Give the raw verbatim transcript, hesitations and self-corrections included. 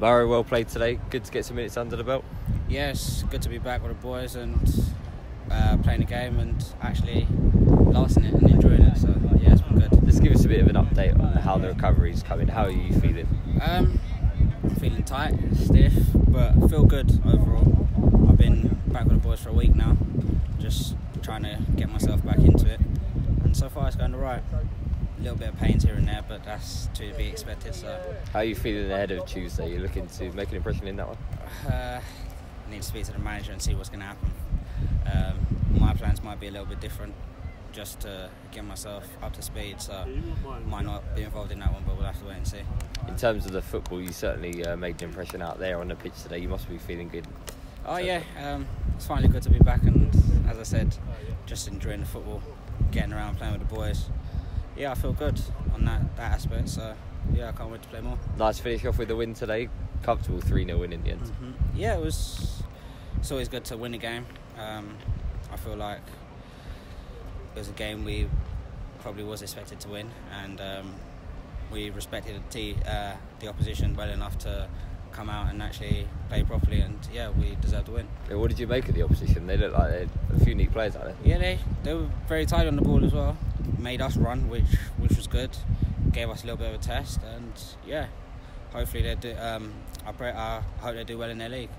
Very well played today. Good to get some minutes under the belt. Yes, good to be back with the boys and uh, playing the game and actually lasting it and enjoying it. So yeah, it's been good. Just give us a bit of an update on how the recovery is coming. How are you feeling? Um, I'm feeling tight, stiff, but I feel good overall. I've been back with the boys for a week now, just trying to get myself back into it. And so far, it's going all right. A little bit of pains here and there, but that's to be expected. So, how are you feeling ahead of Tuesday? You're looking to make an impression in that one? Uh, I need to speak to the manager and see what's going to happen. Um, my plans might be a little bit different, just to get myself up to speed. So, might not be involved in that one, but we'll have to wait and see. In terms of the football, you certainly uh, made an impression out there on the pitch today. You must be feeling good. Oh yeah, um, it's finally good to be back, and as I said, just enjoying the football, getting around, playing with the boys. Yeah, I feel good on that, that aspect, so yeah, I can't wait to play more. Nice finish off with a win today. Comfortable three nil win in the end. Mm-hmm. Yeah, it was. It's always good to win a game. Um, I feel like it was a game we probably was expected to win, and um, we respected the, uh, the opposition well enough to come out and actually play properly, and yeah, we deserved to win. Yeah, what did you make of the opposition? They look like they had a few neat players out there. Yeah, they, they were very tight on the ball as well. Made us run, which which was good, gave us a little bit of a test, and yeah, hopefully they do. Um, I, pray, I hope they do well in their league.